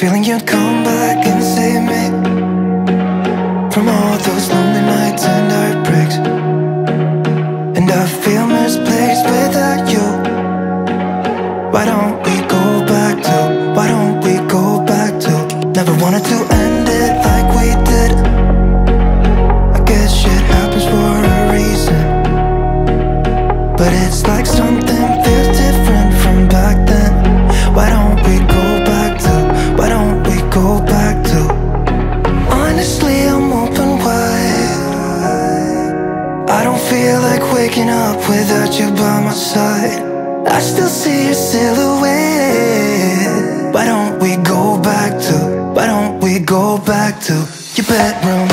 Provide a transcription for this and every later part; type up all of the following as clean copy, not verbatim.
feeling you'd come back and save me from all those lonely nights and heartbreaks. And I feel misplaced without you. Why don't we go back to, why don't we go back to? Never wanted to end it like we did. I guess shit happens for a reason, but it's like something feels different from back then. Why don't we go back to, why don't we go back to? Honestly, I'm open wide. I don't feel like waking up without you by my side. I still see your silhouette. Why don't we go back to, why don't we go back to your bedroom?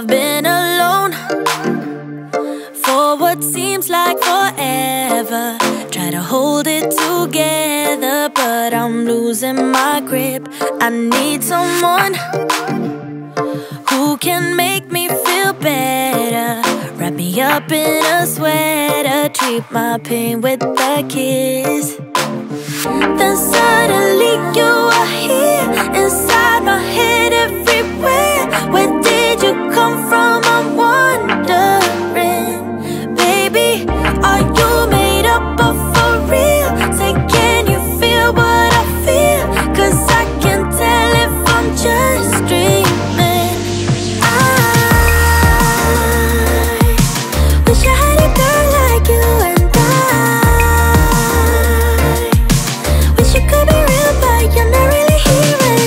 I've been alone for what seems like forever. Try to hold it together, but I'm losing my grip. I need someone who can make me feel better. Wrap me up in a sweater, treat my pain with a kiss. Then suddenly you are here, inside my head, everywhere. Where did you come from? I'm wondering, baby, are you made up of for real? Say, can you feel what I feel? 'Cause I can tell if I'm just dreaming. I wish I had a girl like you. You could be real, but you're not really here, and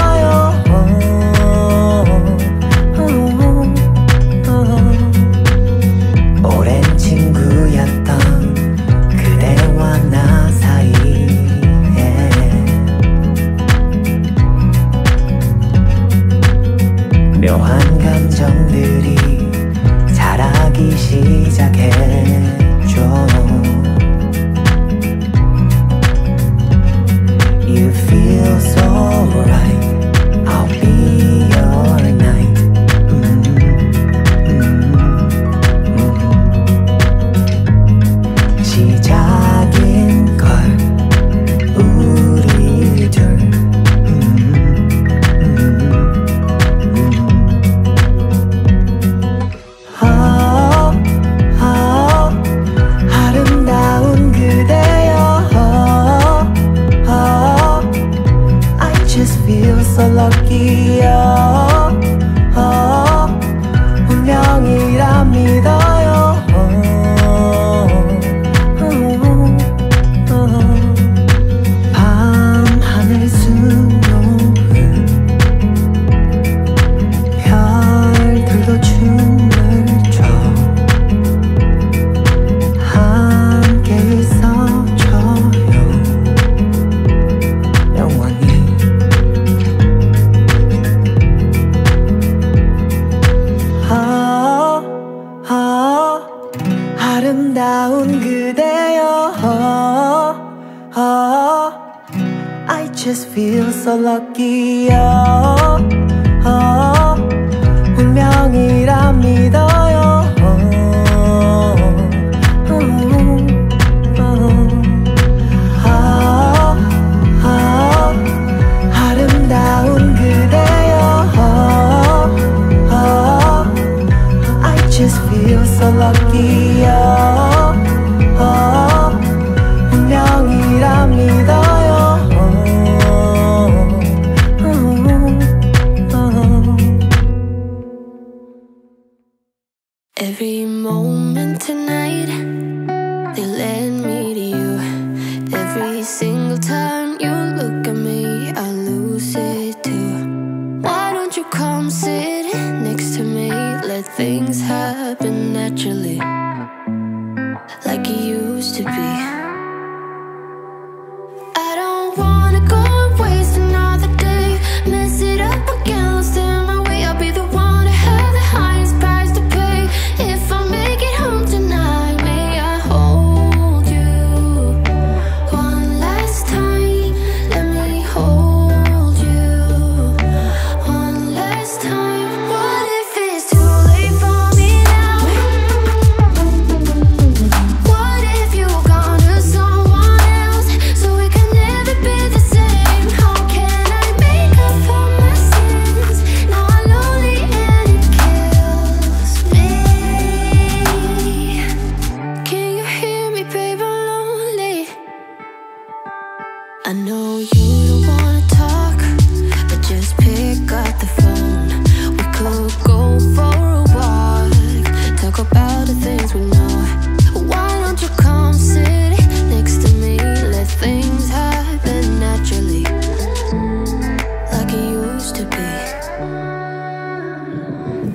묘한 감정들이 자라기 시작했죠. You feel so right, I'll be your night. 시작인 걸 우리 둘. Oh, oh, 아름다운 그대여. Oh, oh, I just feel so lucky. Oh, oh, 운명이라 믿어요. 밤하늘 수놓은 별들도 춤을 춰. 함께 있어줘요 영원히. Oh, oh, 아름다운 그대여. Oh, oh, I just feel so lucky. Oh, oh, 운명이라 믿어요. Oh, oh, 아름다운 그대여. Oh, oh, I just feel so lucky. Oh, oh, 운명이라 믿어요. Every moment tonight, they led me to you. Every single time you look at me, I lose it too. Why don't you come sit next to me? Let things happen naturally, like it used to be. I don't wanna go and waste another day, mess it up again, lost in my way. I'll be the one to have the highest price to pay. If I make it home tonight, may I hold you one last time? Let me hold you one last time. What if it's too late for me now? What if you're gone to someone else, so we can never be the same? How can I make up for my sins? Now I'm lonely and it kills me. Can you hear me, babe? I'm lonely. I know you don't wanna talk, but just pick up the phone. We could go for a walk, talk about the things we know. Why don't you come sit next to me? Let things happen naturally, like it used to be.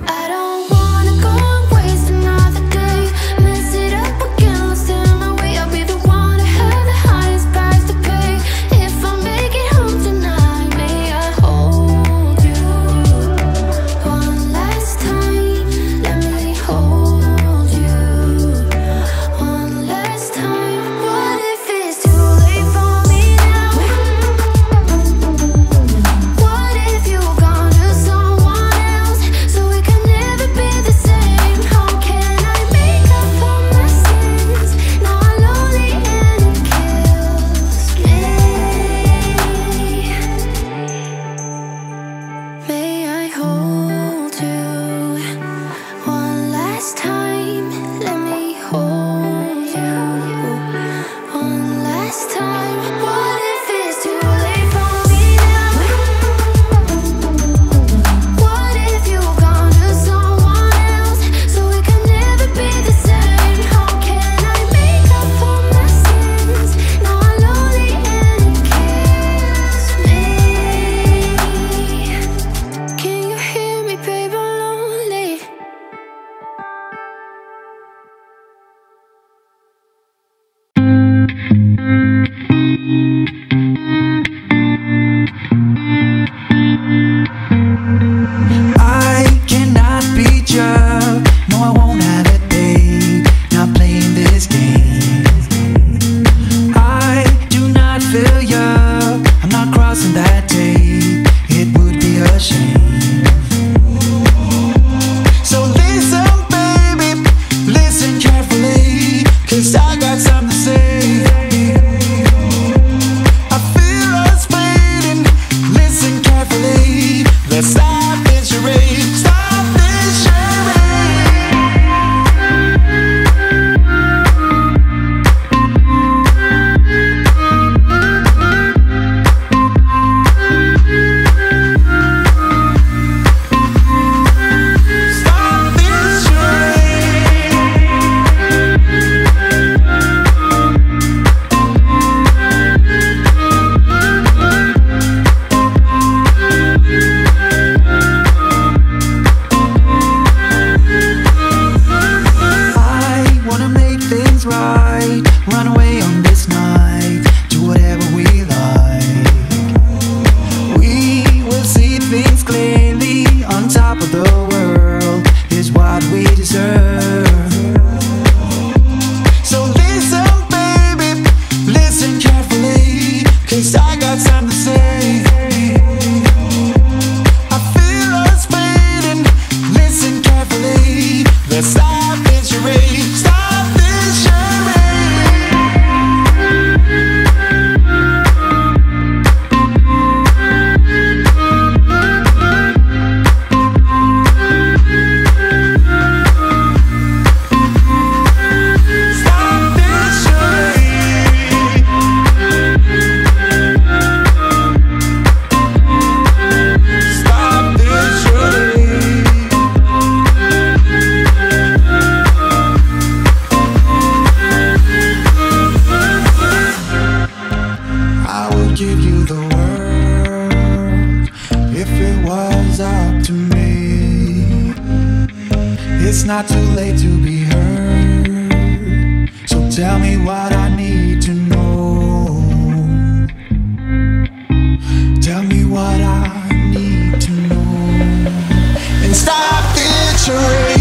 I don't wanna go and waste another day, mess it up again, lost in my way. I'll be the one to have the highest price to pay. If I make it home tonight, may I hold you one last time? Let me hold you one last time. What if it's too late for me now? What if you're gone to someone else, so we can never be the same? How can I make up for my sins? Now I'm lonely and it kills me. May I hold you one last time? Let me hold you one last time. What if it's too late for me now? What if you're gone to someone else, so we can never be the same? How can I make up for my sins? Now I'm lonely and it kills me. Can you hear It's not too late to be heard, so tell me what I need to know. Tell me what I need to know. And stop featuring.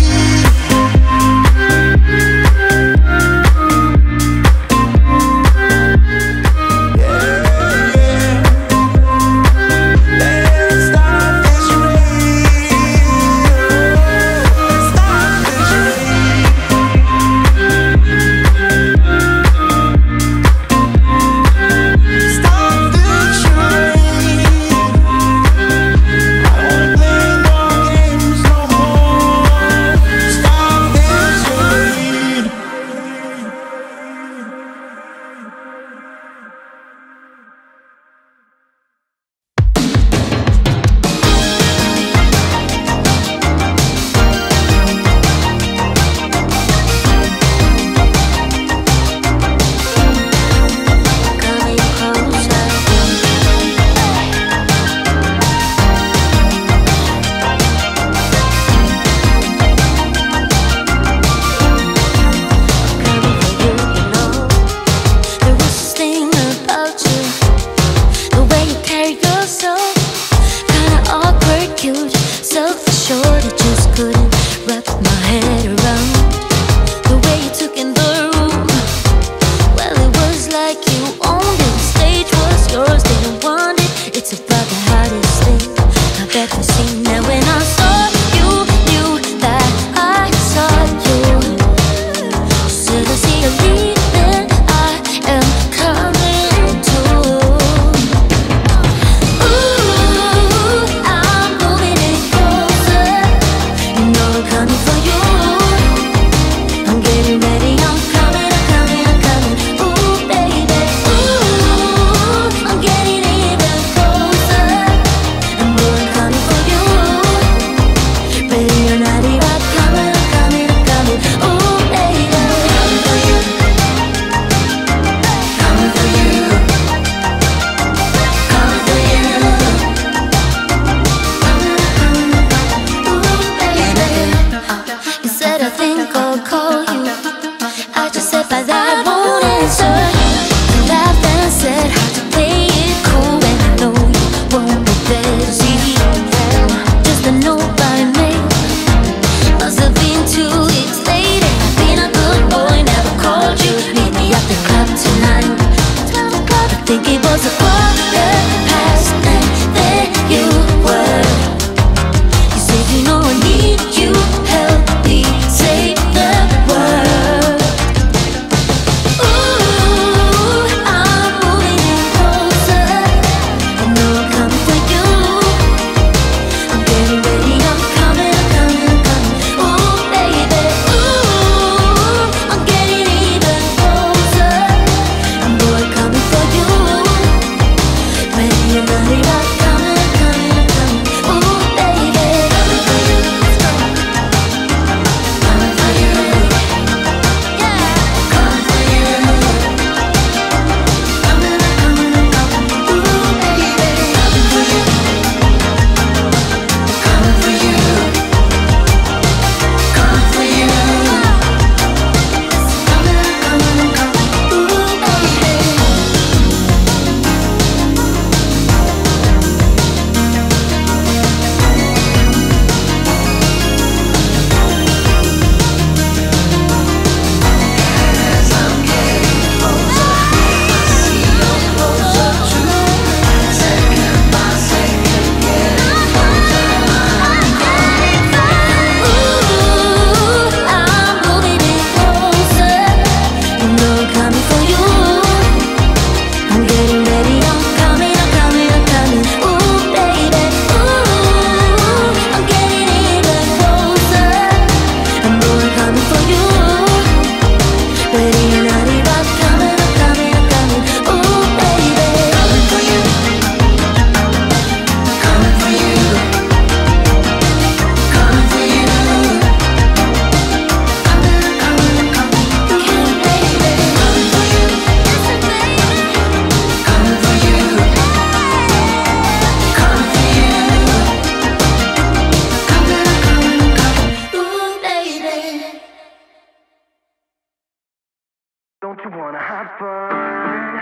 you wanna have fun?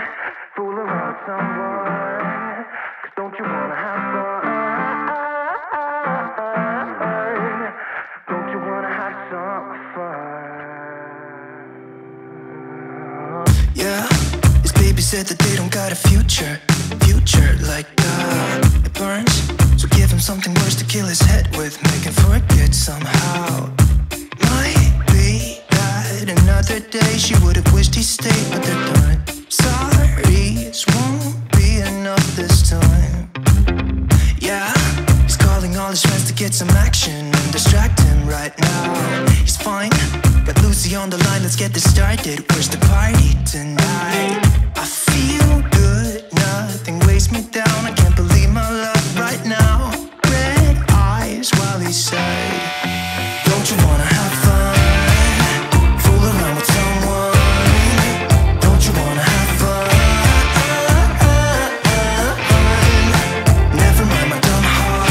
Fool around someone. Cause don't you wanna have fun? Don't you wanna have some fun? Yeah, this baby said that they don't got a future. Future like God, it burns. So give him something worse to kill his head with. Make him forget somehow. Might be that another day she would've wished he stayed, but they're done. Sorries won't be enough this time. Yeah, he's calling all his friends to get some action and distract him right now. He's fine, got Lucy on the line, let's get this started. Where's the party tonight? I feel good, nothing weighs me down. I can't believe my love right now. Red eyes while he said, don't you wanna have fun? Fool around with someone. Don't you wanna have fun? Never mind my dumb heart,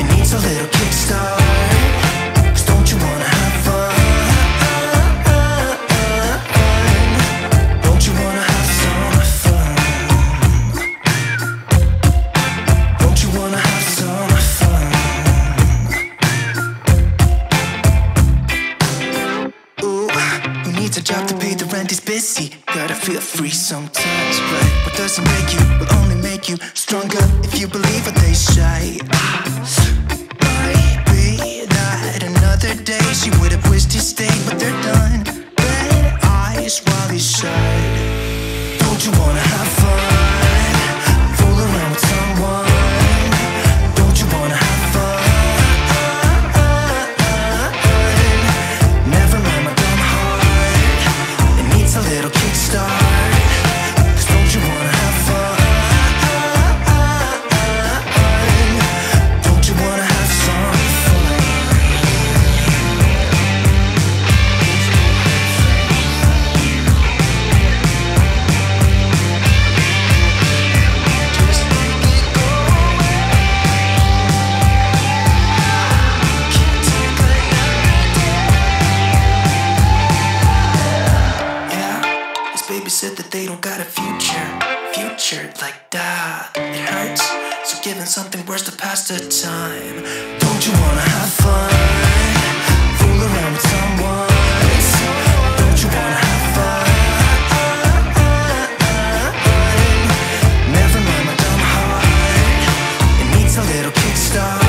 it needs a little kickstart. Gotta feel free sometimes, right? What doesn't make you will only make you stronger if you believe what they say. Might be that another day she would have wished he stayed, but they're done. Red eyes while he sighed. Don't you wanna have fun? Fool around with someone. Like that, it hurts. So giving something worse to pass the time. Don't you wanna have fun? Fool around with someone. Don't you wanna have fun? Never mind my dumb heart, it needs a little kickstart.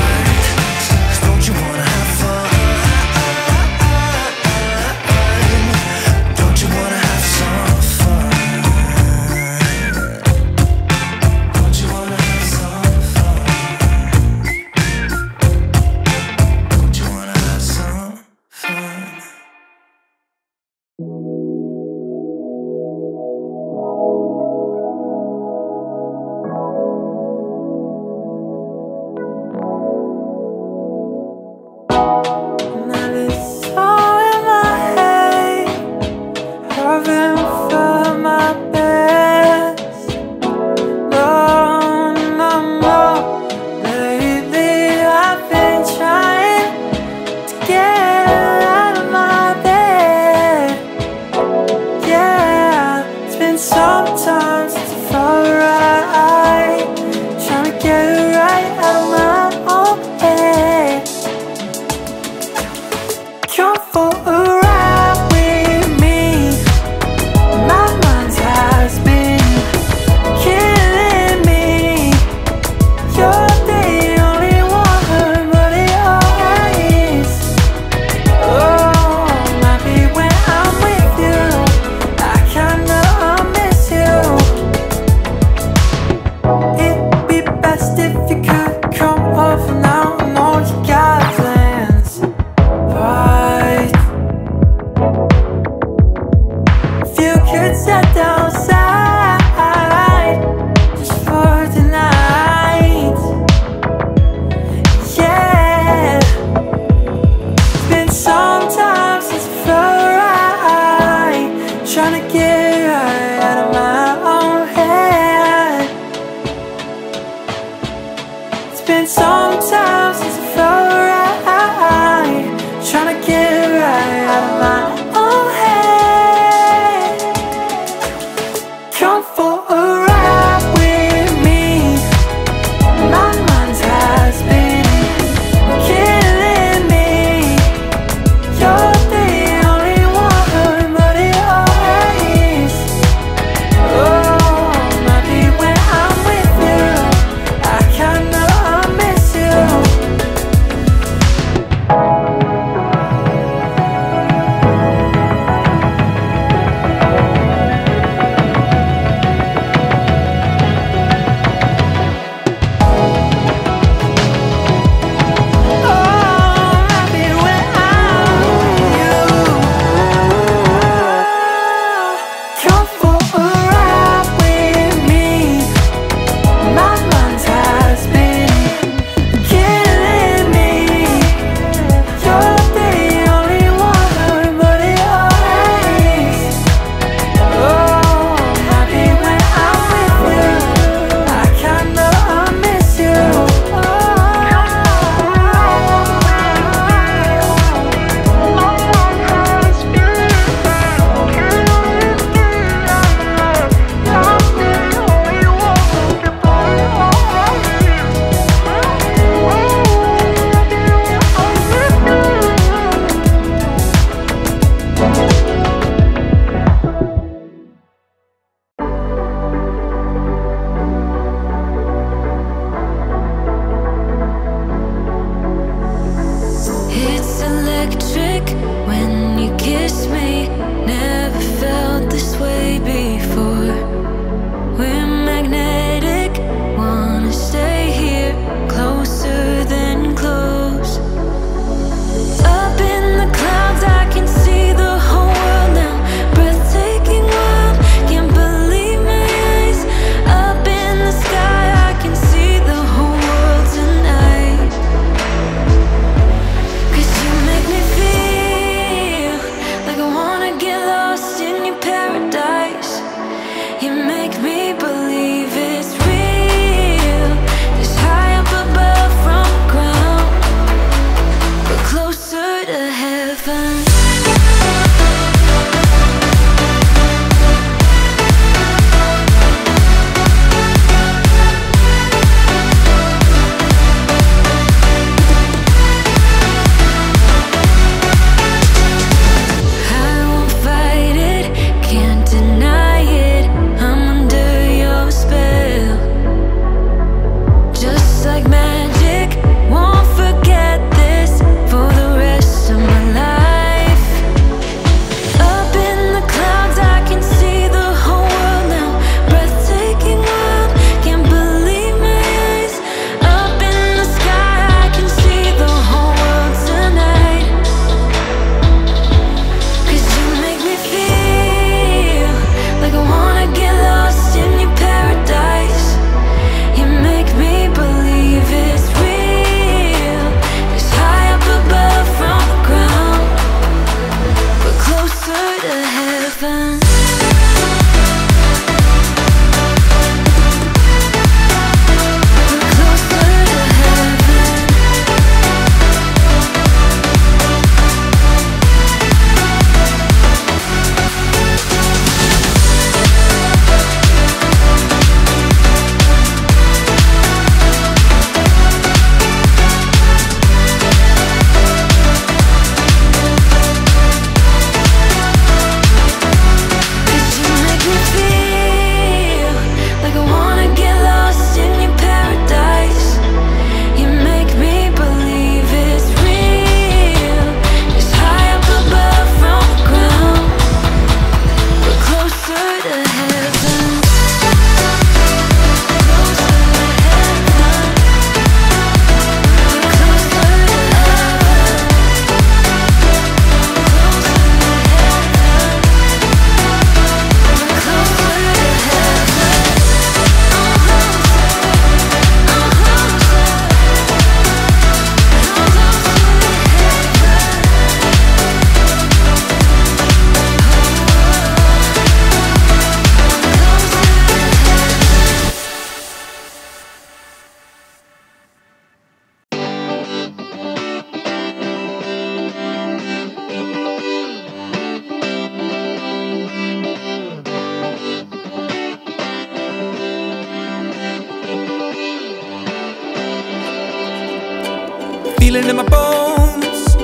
in my bones,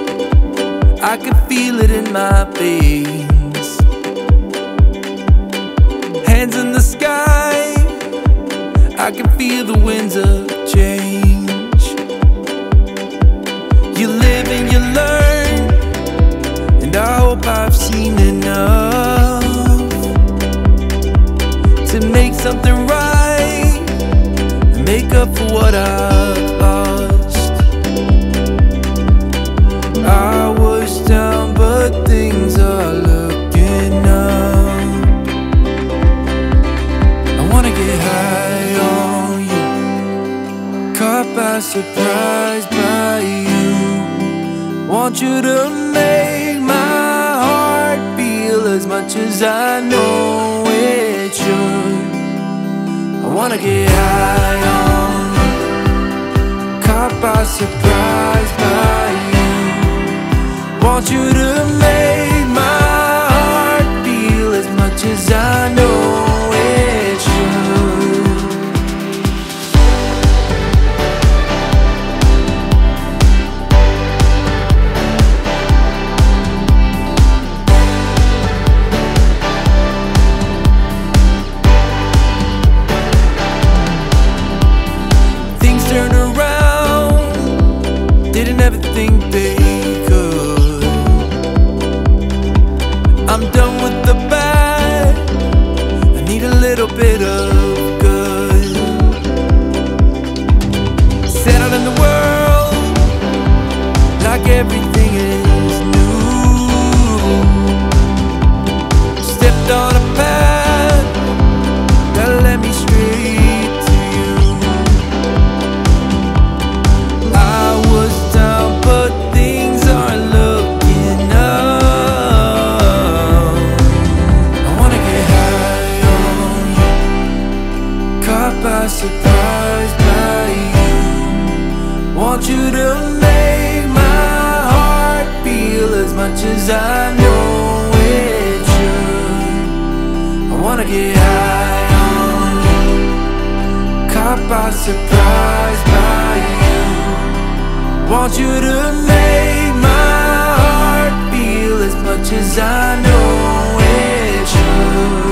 I can feel it in my veins. Hands in the sky, I can feel the winds of change. You live and you learn, and I hope I've seen enough to make something right and make up for what I've lost. I was down, but things are looking up. I wanna get high on you, caught by surprise by you. Want you to make my heart feel as much as I know it should. I wanna get high on you, caught by surprise by you. Want you to make my heart feel as much as I know. Everything is new. Stepped on a path that led me straight to you. I was down, but things aren't looking up. I wanna get high on you, caught by surprise by you. Want you to make my as much as I know it should. I wanna get high on you, caught by surprise by you. Want you to make my heart feel as much as I know it should.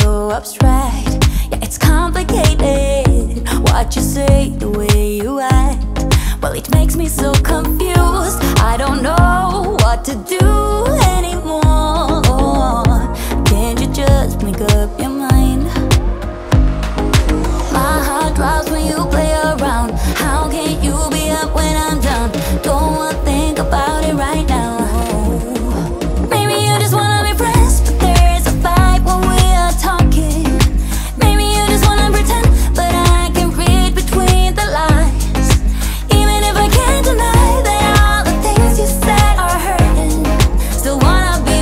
So abstract, yeah, it's complicated. What you say, the way you act, well, it makes me so confused. I don't know what to do anymore. Can't you just make up your mind? My heart drops when you play around. How can you be up when I'm down? Don't want to think about it right now. Still wanna be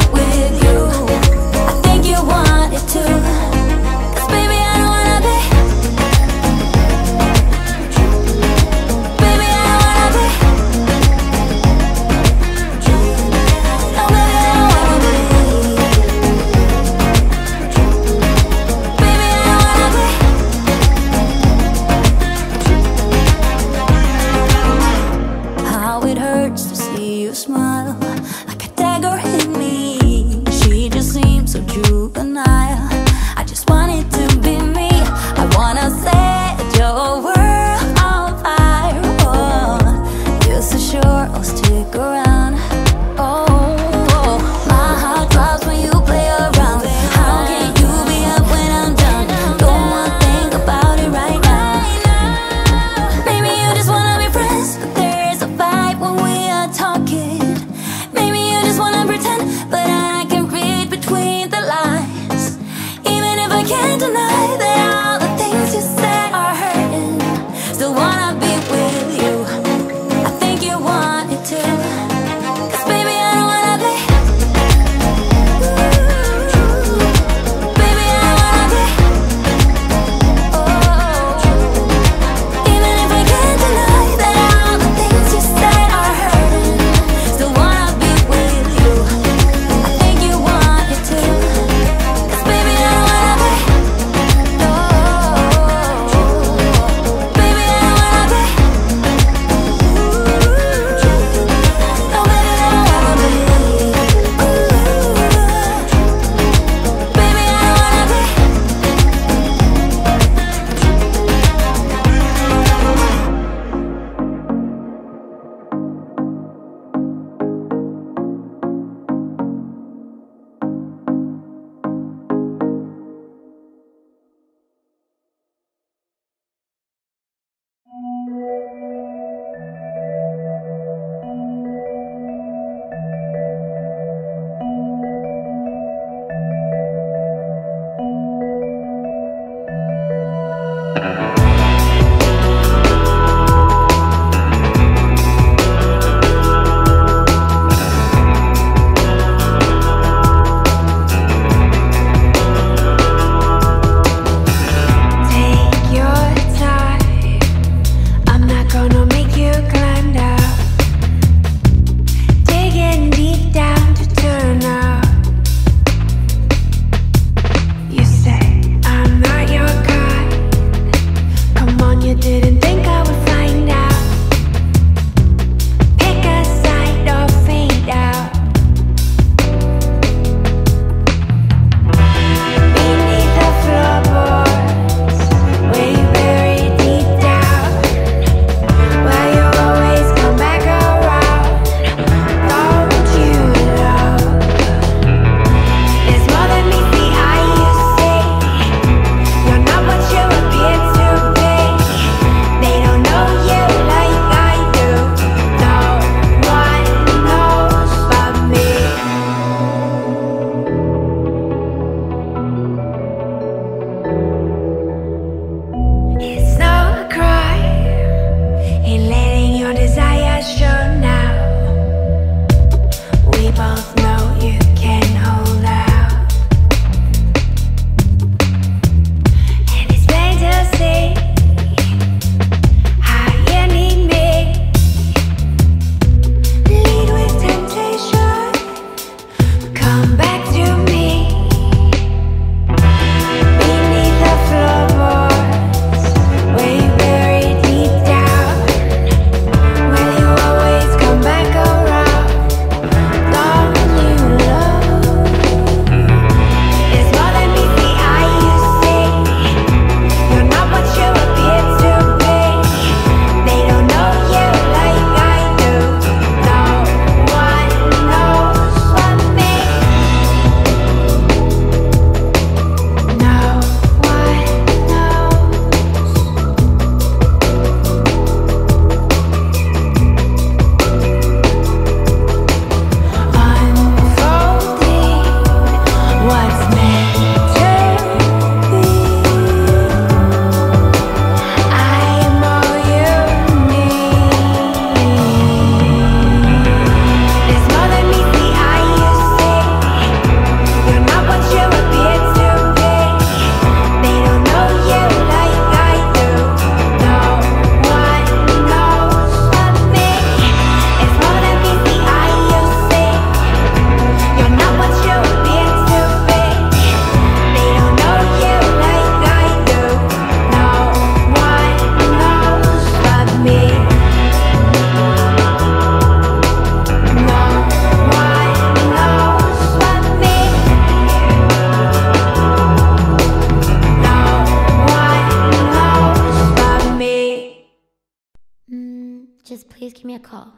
Just please give me a call.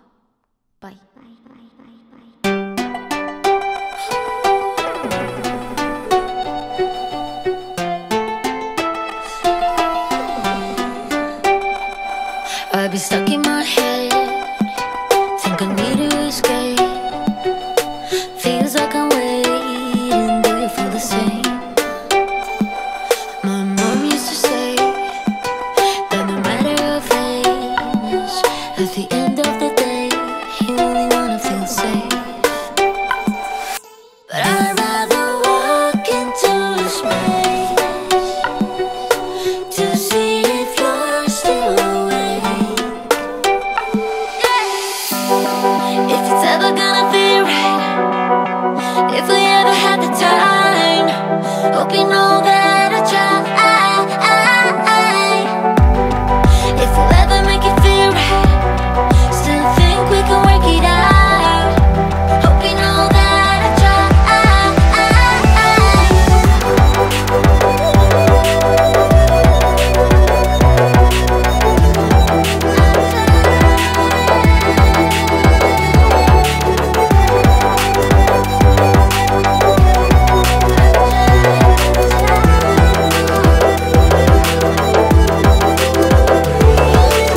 Bye. Bye, bye, bye, bye. I'll be stuck in my head. Think I need to escape. Feels like I'm waiting. Do you feel the same? My mom used to say that no matter your age, at the end of the day, you only wanna feel safe. But I'd rather walk into this maze to see if you're still awake. If it's ever gonna be right, if we ever had the time, hope you know that I tried. If we'll ever make it feel right, still think we can work it out. Hope you know that I tried. I'm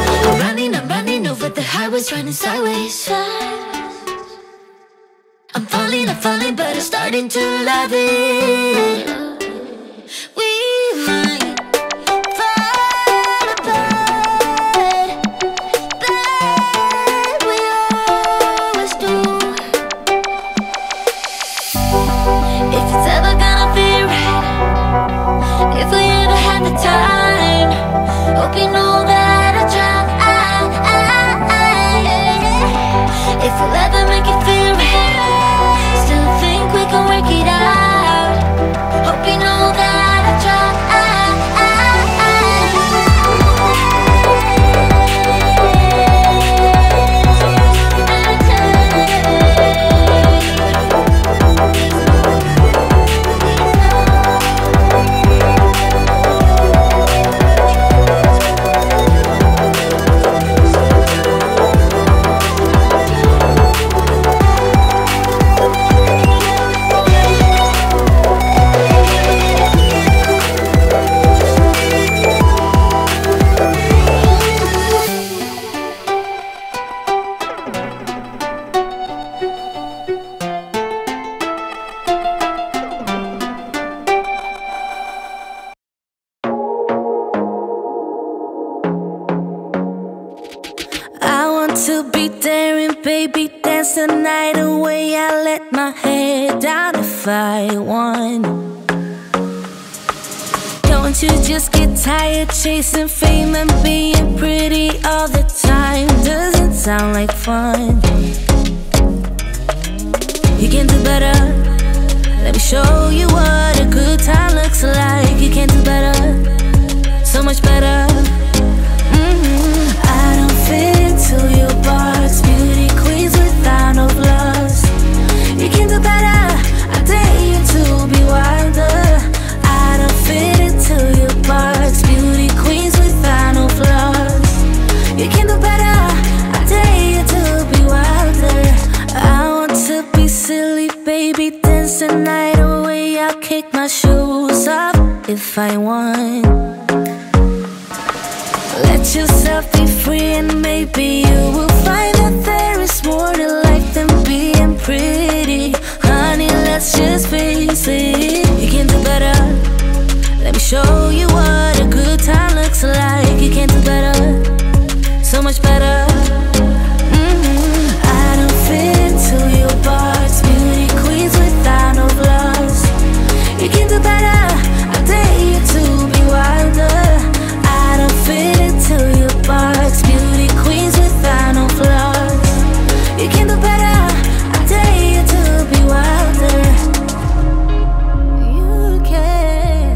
running over the highways, running sideways. I'm falling, but I'm starting to love it. We might fall. to be daring, baby, dance the night away. I let my head down if I want. Don't you just get tired chasing fame and being pretty all the time? Doesn't sound like fun. You can do better. Let me show you what a good time looks like. You can do better, so much better. Till you box, beauty queens without no gloves. You can do better, I dare you to be wilder. I don't fit into your box, beauty queens without no flaws. You can do better, I dare you to be wilder. I want to be silly, baby, dance the night away. I'll kick my shoes off if I want. Let yourself be free and maybe you will find that there is more to life than being pretty. Honey, let's just face it. You can do better. Let me show you what a good time looks like. You can do better, so much better. I don't fit into your box, beauty queens without no flaws. You can do better, I dare you to be wilder. I don't fit to your box, beauty queens without no flaws. You can do better, I dare you to be wilder. You can.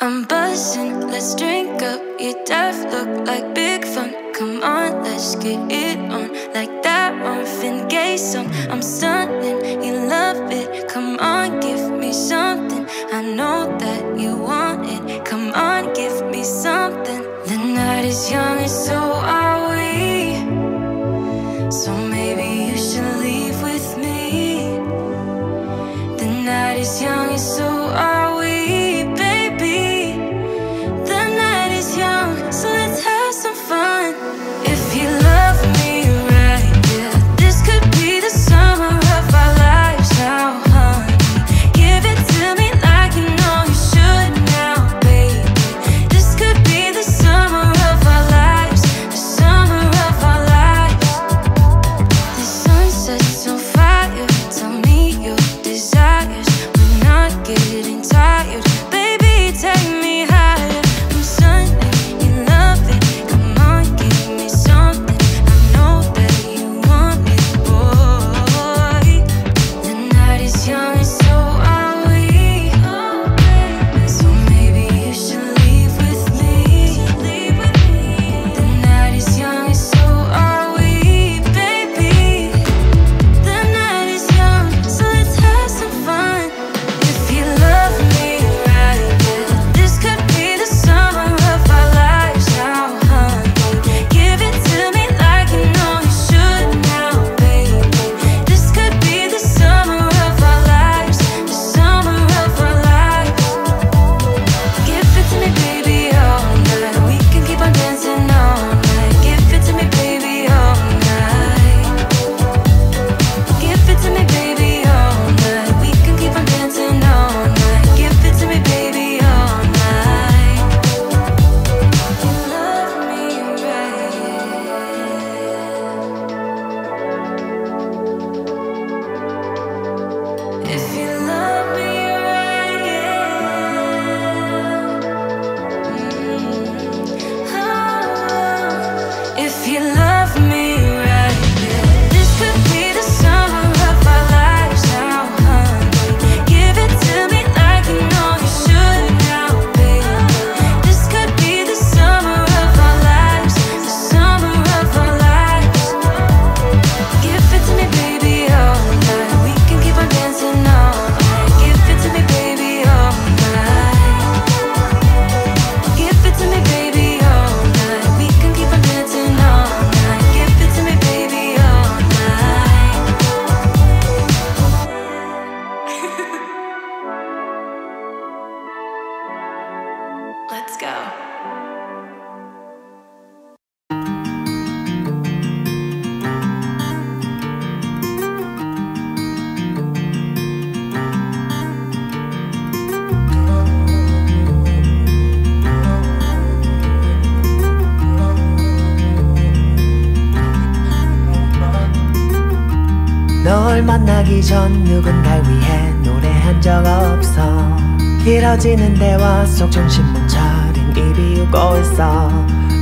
I'm buzzing, let's drink up. Your dive look like big fun. Come on, let's get it on. Like that Marvin Gaye song. I'm stunning, you love it. Come on, give me something. I know that you want it. Come on, give me something. The night is young and so are we. So maybe you should leave with me. The night is young and so are we. Let's go. 널 만나기 전 누군가 위해 노래한 적 없어. 길어지는 대화 속 정신 못 차린 입이 웃고 있어.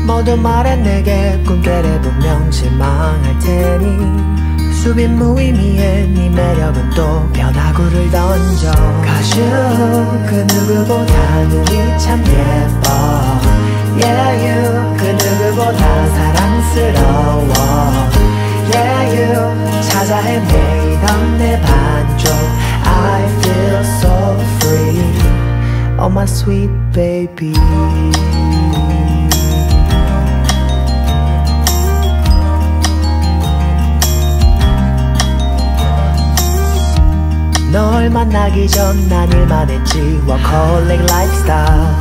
모두 말해 내게 꿈깨래 분명 실망할 테니 수빈 무의미해 네 매력은 또 벼다구를 던져. 가슈 그 누구보다 눈이 참 예뻐. Yeah you 그 누구보다 사랑스러워. Yeah you 찾아 헤매던 내 반쪽. I feel so free. Oh my sweet baby. 널 만나기 전 난 일만 했지. Workaholic lifestyle.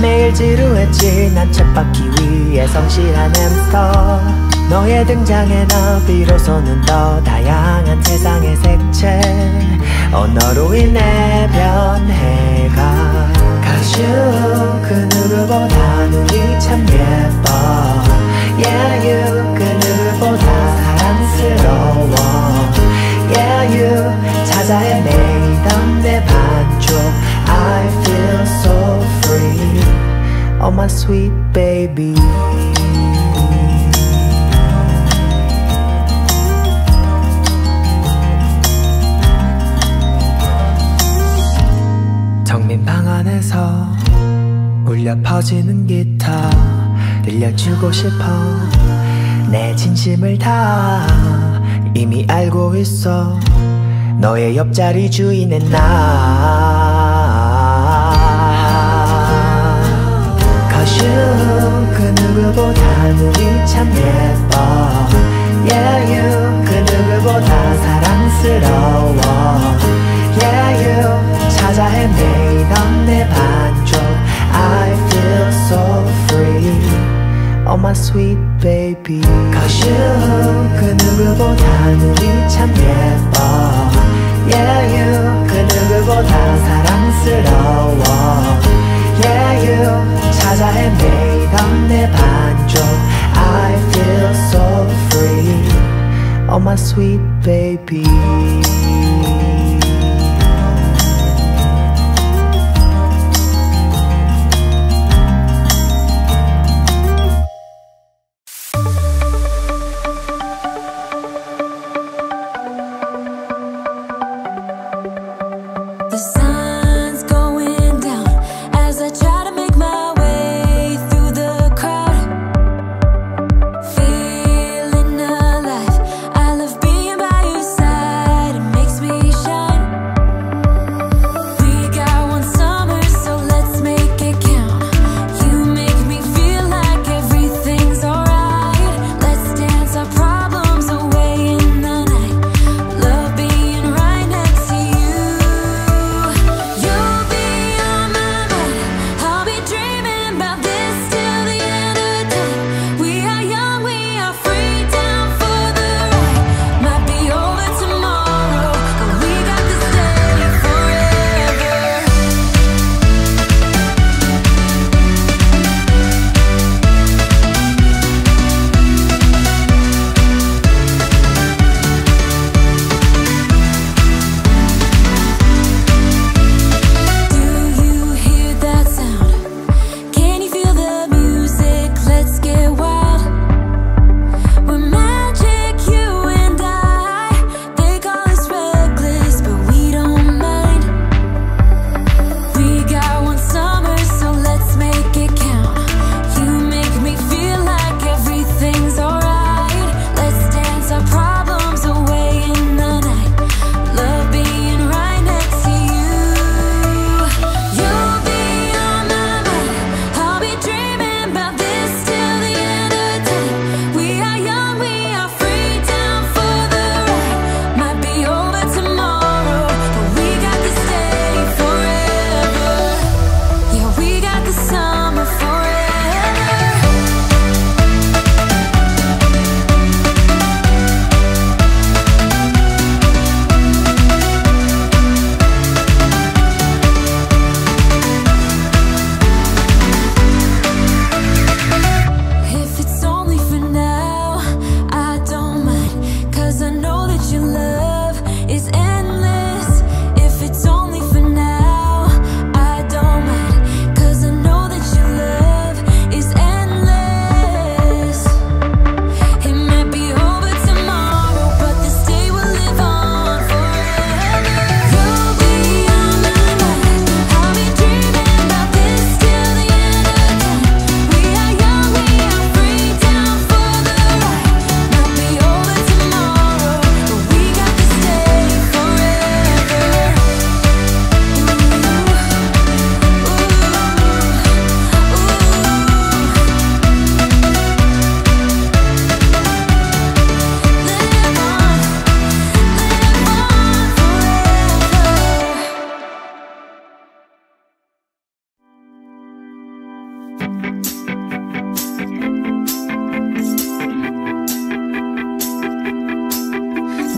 매일 지루했지. 난 쳇바퀴 위에 성실한 햄스터. 너의 등장에 나 비로소는 더 다양한 세상의 색채 언어로 인해 변해가. 가슈 그 누구보다 눈이 참 예뻐. Yeah you 그 누구보다 사랑스러워. Yeah you 찾아 헤매던 내 반쪽. I feel so free. Oh my sweet baby. 텅 빈 방 안에서 울려 퍼지는 기타 들려주고 싶어. 내 진심을 다 이미 알고 있어. 너의 옆자리 주인은 나. Cause you 그 누구보다 눈이 참 예뻐. Yeah you 그 누구보다 사랑스러워. Yeah you 찾아 헤매던 내 반쪽. I feel so free oh my sweet baby. Cause you 그 누구보다 눈이 참 예뻐. Yeah you 그 누구보다 사랑스러워. Yeah you 찾아 헤매던 내 반쪽. I feel so free oh my sweet baby.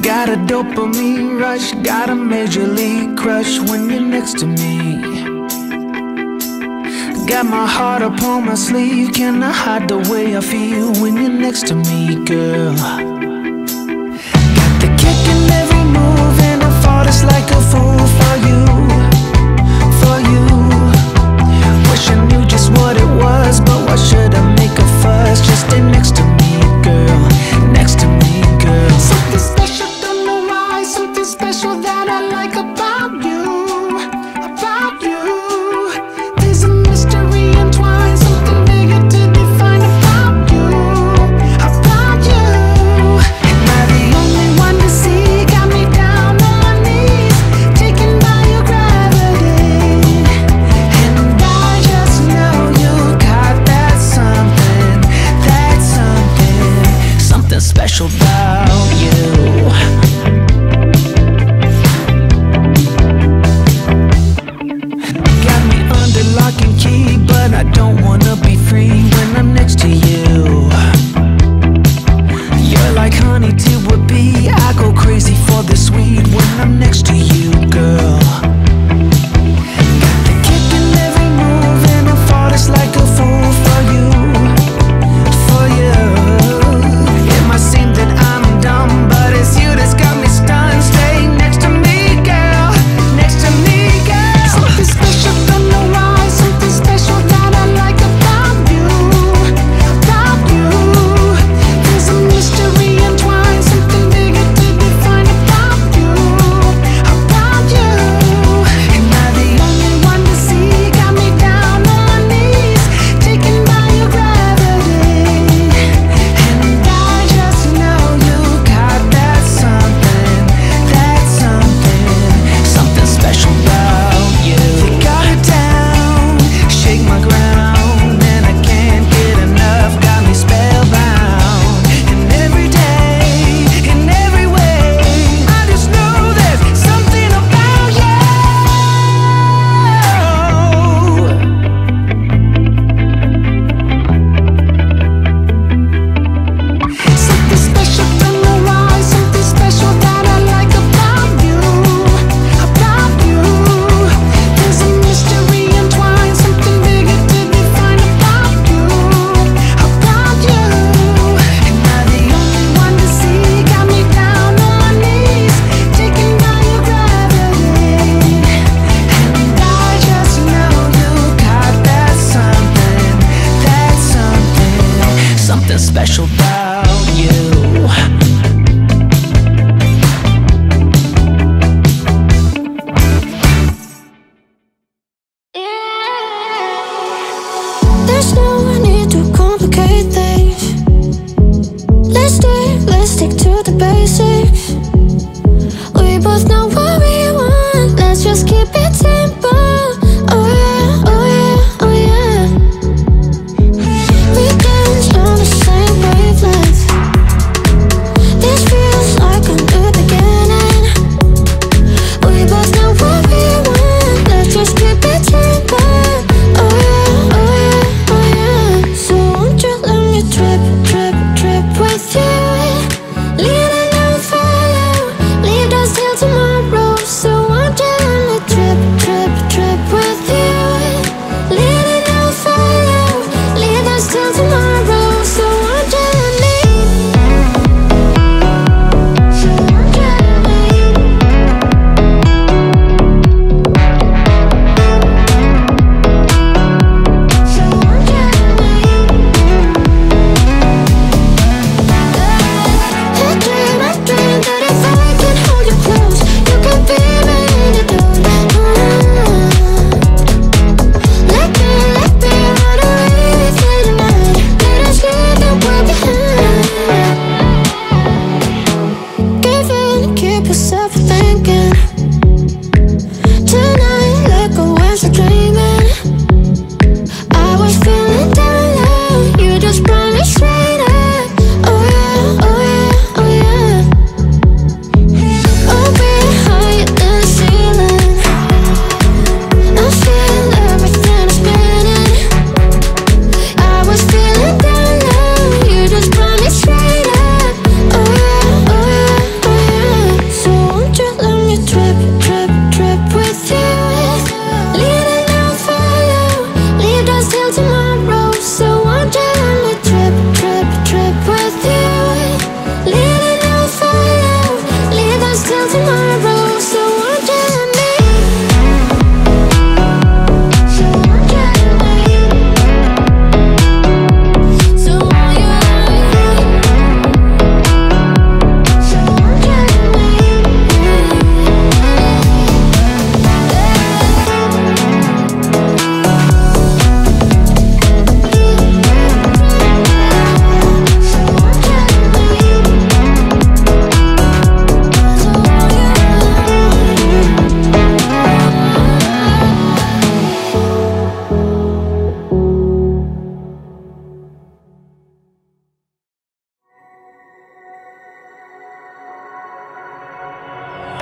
Got a dopamine rush, got a major league crush when you're next to me. Got my heart upon my sleeve, cannot hide the way I feel when you're next to me, girl. Got the kick in every move and I fought just like a fool for you, for you. Wish I knew just what it was, but why should I make a fuss? Just stay next to me, girl, next to me, girl. Something special. Special that I like about you, about you. There's a mystery in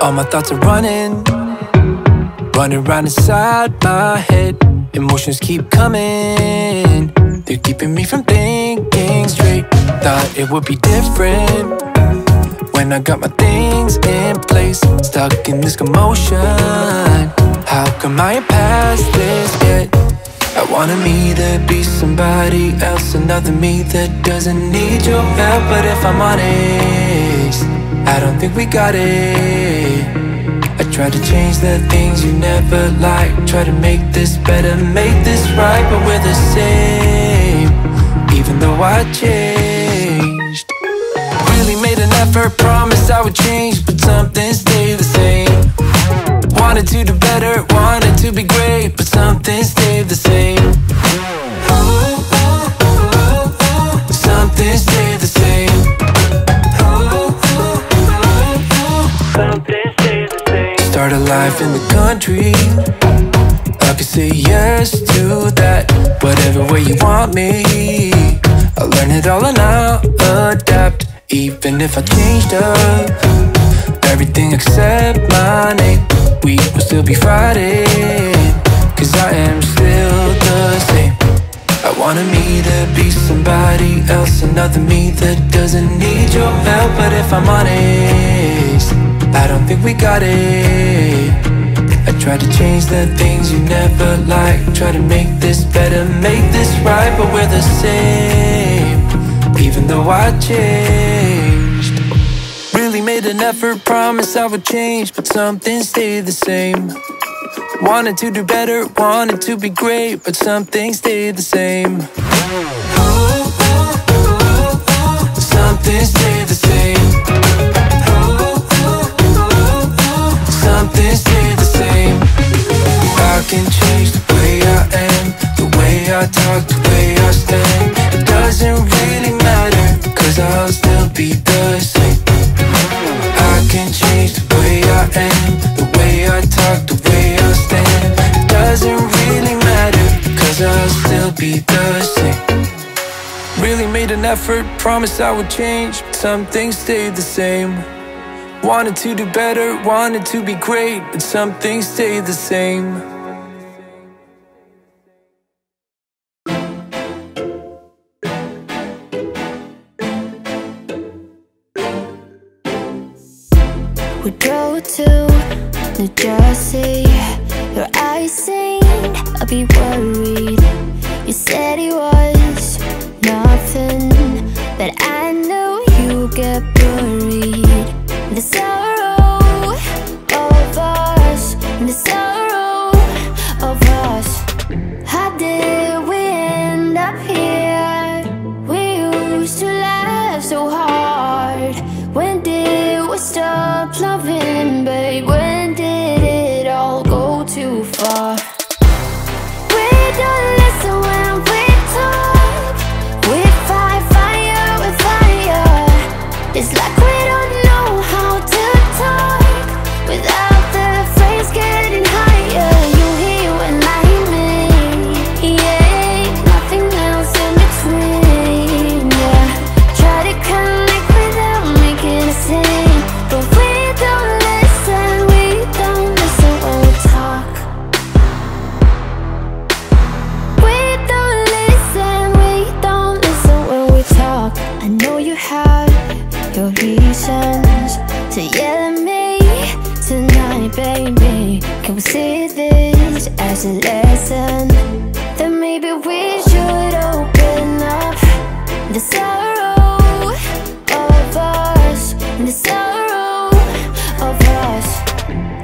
All my thoughts are running round inside my head. Emotions keep coming, they're keeping me from thinking straight. Thought it would be different when I got my things in place. Stuck in this commotion, how come I ain't past this yet? I wanted me to be somebody else, another me that doesn't need your help. But if I'm honest, I don't think we got it. I tried to change the things you never liked, try to make this better, make this right. But we're the same, even though I changed. Really made an effort, promised I would change, but something stayed the same. Wanted to do better, wanted to be great, but something stayed the same. Something stayed the same. Started life in the country, I could say yes to that. Whatever way you want me, I'll learn it all and I'll adapt. Even if I changed up everything except my name, we will still be fighting, cause I am still the same. I wanted me to be somebody else, another me that doesn't need your help. But if I'm honest, I don't think we got it. I tried to change the things you never liked, try to make this better, make this right. But we're the same, even though I changed. Really made an effort, promised I would change, but something stayed the same. Wanted to do better, wanted to be great, but something stayed the same. Something stayed the same. Something stayed the same. I can change the way I am, the way I talk, the way I stand. It doesn't really matter, cause I'll still be the same. I can change the way I am, the way I talk, the way I stand. It doesn't really matter, cause I'll still be the same. Really made an effort, promised I would change, but some things stayed the same. Wanted to do better, wanted to be great, but some things stay the same. We go to New Jersey, your eyes saying I'll be worried. You said it was nothing, but I know you get worried. The sorrow of us, the sorrow of us. How did we end up here? We used to laugh so hard. When did we stop loving, babe? When did it all go too far? We don't listen when we talk. We fight fire with fire. It's like we don't know how to talk. see this as a lesson, that maybe we should open up the sorrow of us, the sorrow of us.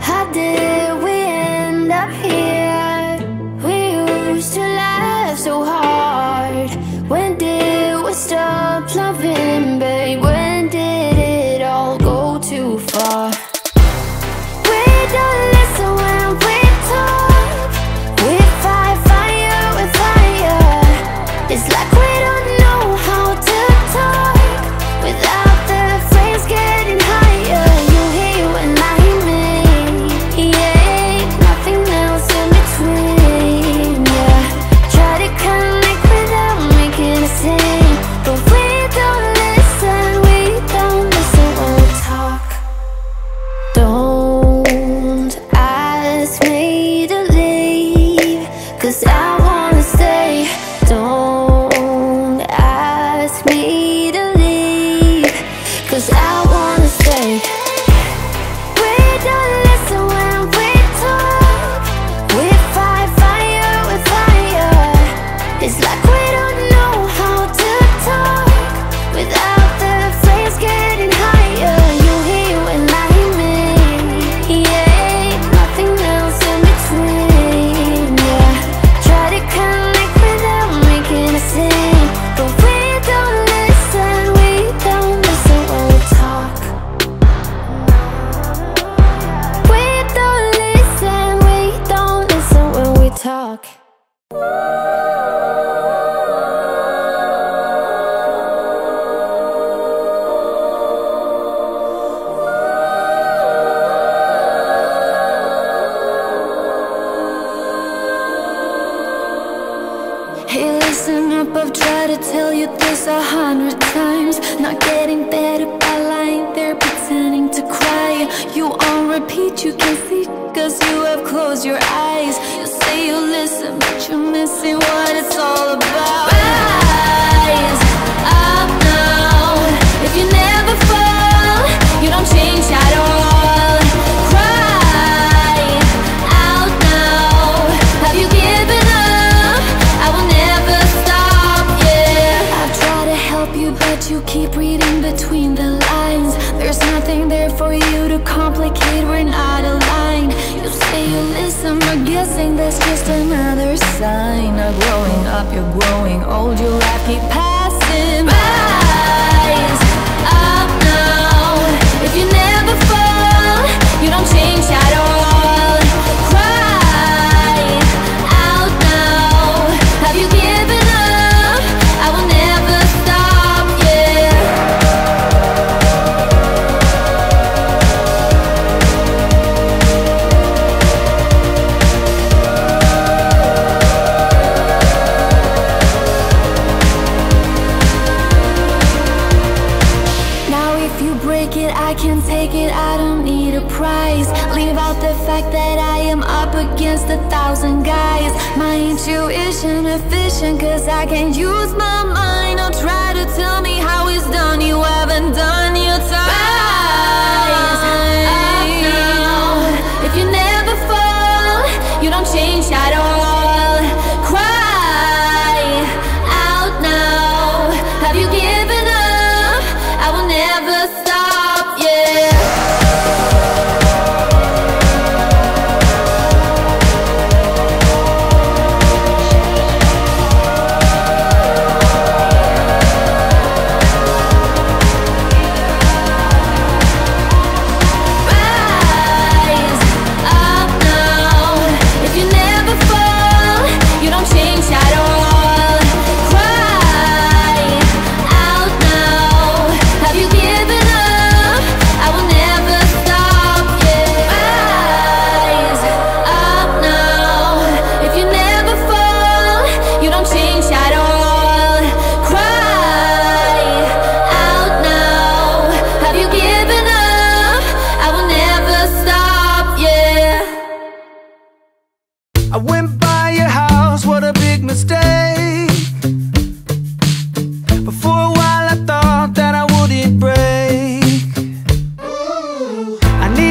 How did we end up here? We used to laugh so hard. When did we stop loving, babe? When did it all go too far?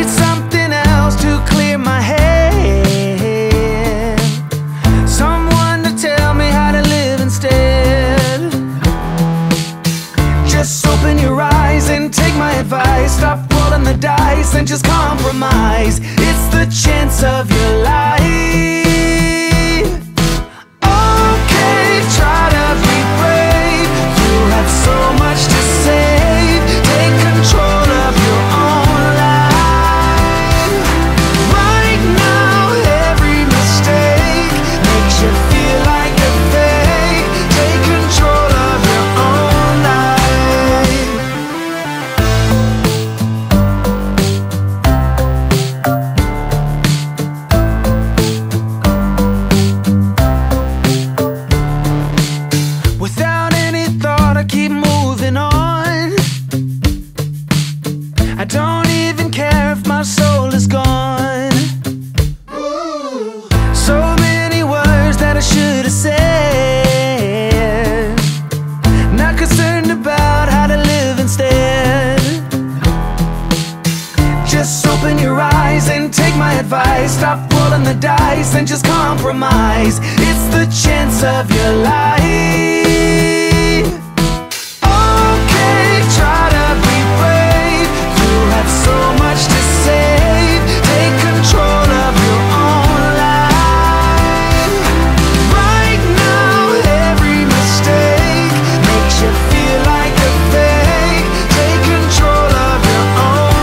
Something else to clear my head. demise. It's the chance of your life. Just open your eyes and take my advice. Stop rolling the dice and just compromise. It's the chance of your life. Okay, try to be brave. You have so much to save. Take control of your own life. Right now, every mistake makes you feel like a fake. Take control of your own life.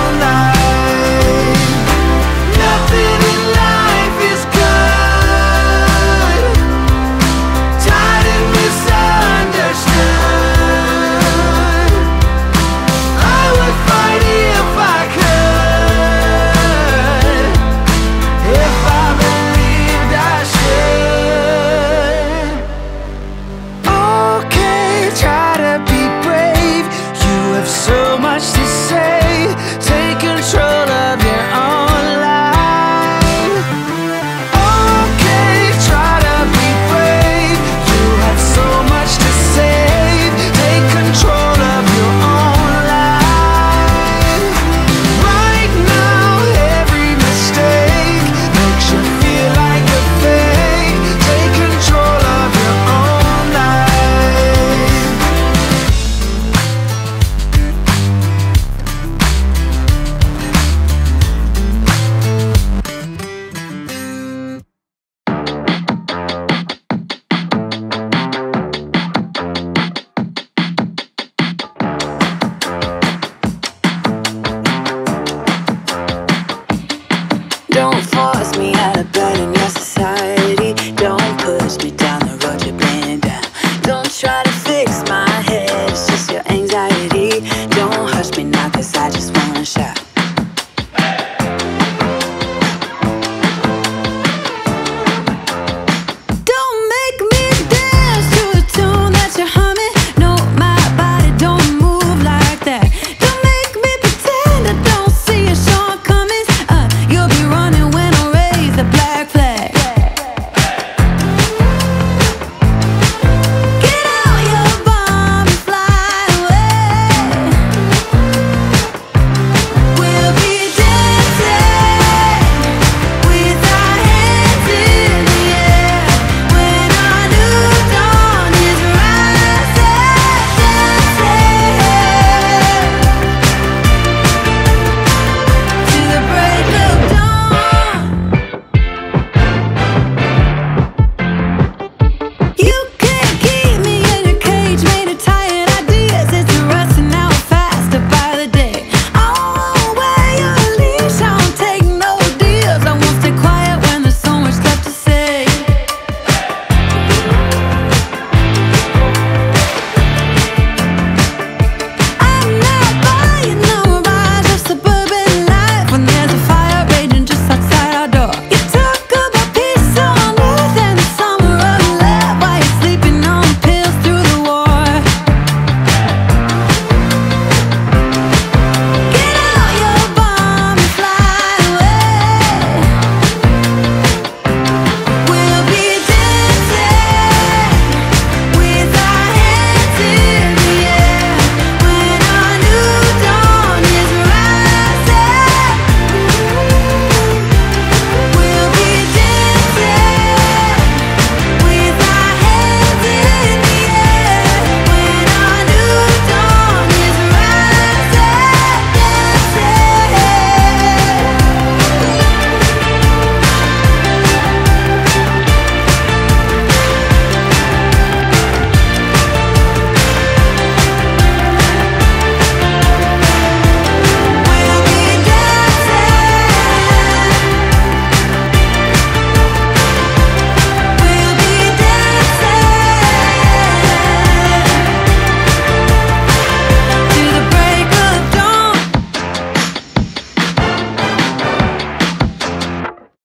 Don't force me out of bed in your society.